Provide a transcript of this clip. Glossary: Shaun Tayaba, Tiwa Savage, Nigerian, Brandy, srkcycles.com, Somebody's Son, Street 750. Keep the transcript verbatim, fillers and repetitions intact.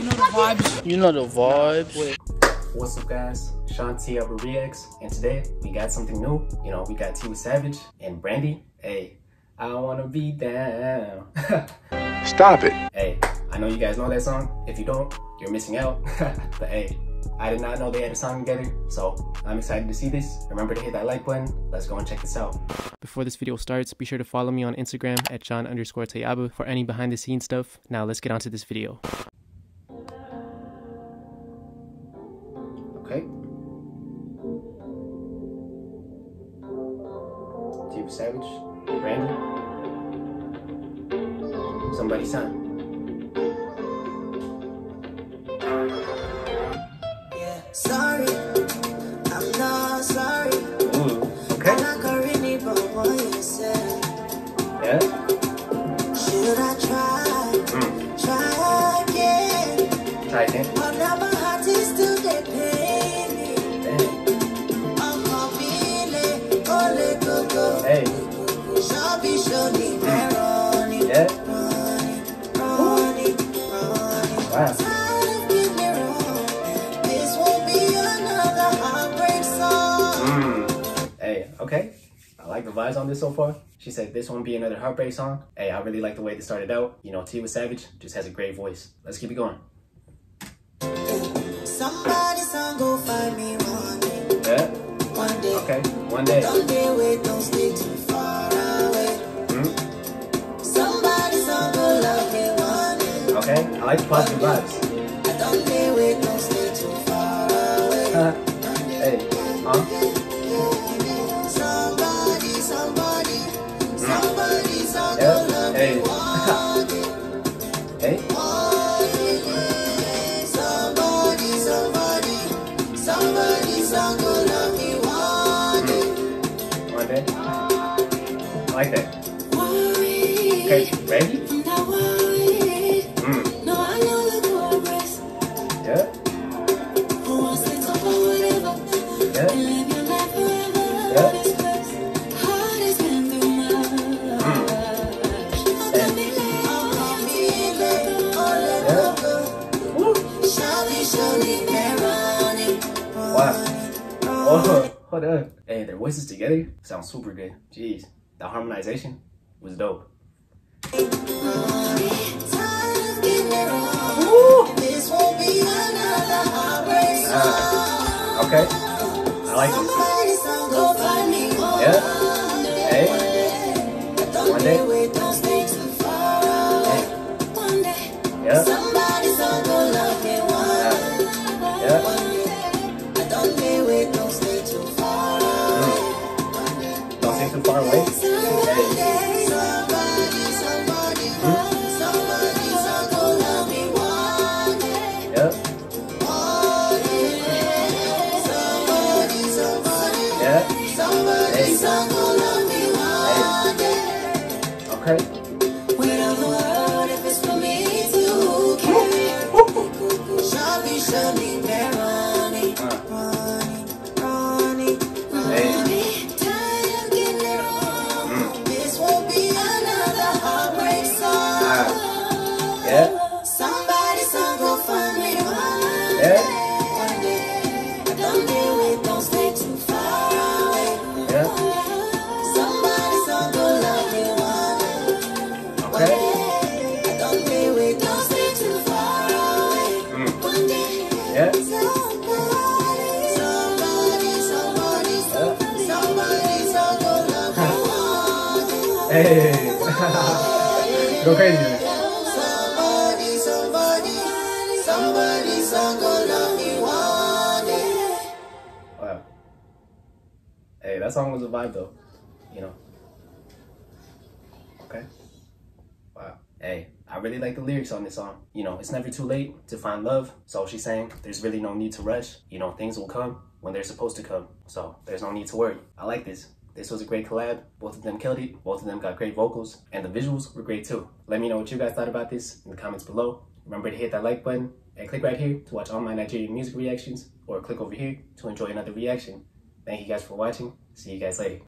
You know the vibes. You know the vibes. What's up, guys? Shaun Tayaba Reacts, and today we got something new. You know, we got Tiwa Savage and Brandy. Hey, I wanna be down. Stop it. Hey, I know you guys know that song. If you don't, you're missing out. But hey, I did not know they had a song together, so I'm excited to see this. Remember to hit that like button. Let's go and check this out. Before this video starts, be sure to follow me on Instagram at Shaun underscore Tayaba for any behind the scenes stuff. Now let's get on to this video. Okay. Tiwa Savage, Brandy, Somebody's Son. Sorry, I'm not sorry. Ooh, okay. Yeah. Should I try? Mm. Try again. Try again. But now my heart is still get pain. I'm gonna feel it. Oh, let go go. Hey. Show me, show me. Run it, run it, run it, run it. Wow. Okay, I like the vibes on this so far. She said this won't be another heartbreak song. Hey, I really like the way they started out. You know, Tiwa Savage just has a great voice. Let's keep it going. Somebody's son go find me one day. Yeah. One day. Okay, one day. Don't stay away, don't stay too far away. Mm-hmm. Somebody's son go love me one day. Okay, I like the positive vibes. Don't stay away, don't stay too far away. Uh, hey, huh? Hey. Hey. Somebody, somebody, somebody's gonna love me one day. One day. I like that. Okay, ready? Mm. No, I know the chorus. Yeah. Who wants to talk about whatever? Yeah. And live your life forever. Yeah. Oh, hold up. Hey, their voices together sound super good. Jeez, the harmonization was dope. Woo! Ah, okay, I like this. Yeah. Hey. One day. Hey. Yeah. Ah. Yeah. Far away. Hey. Somebody, somebody, hmm? Somebody's gonna love me one day. Yep. One day. Somebody, somebody, yep. Somebody's gonna love me one day. Okay. Weight of the world, if it's for me to carry. Show me, show me, man. Hey, go crazy. Somebody, somebody, somebody's gonna love me one day. Wow. Hey, that song was a vibe though, you know. Okay. Wow. Hey, I really like the lyrics on this song. You know, it's never too late to find love. So she's saying there's really no need to rush. You know, things will come when they're supposed to come. So there's no need to worry. I like this. This was a great collab. Both of them killed it. Both of them got great vocals. And the visuals were great too. Let me know what you guys thought about this in the comments below. Remember to hit that like button and click right here to watch all my Nigerian music reactions, or click over here to enjoy another reaction. Thank you guys for watching. See you guys later.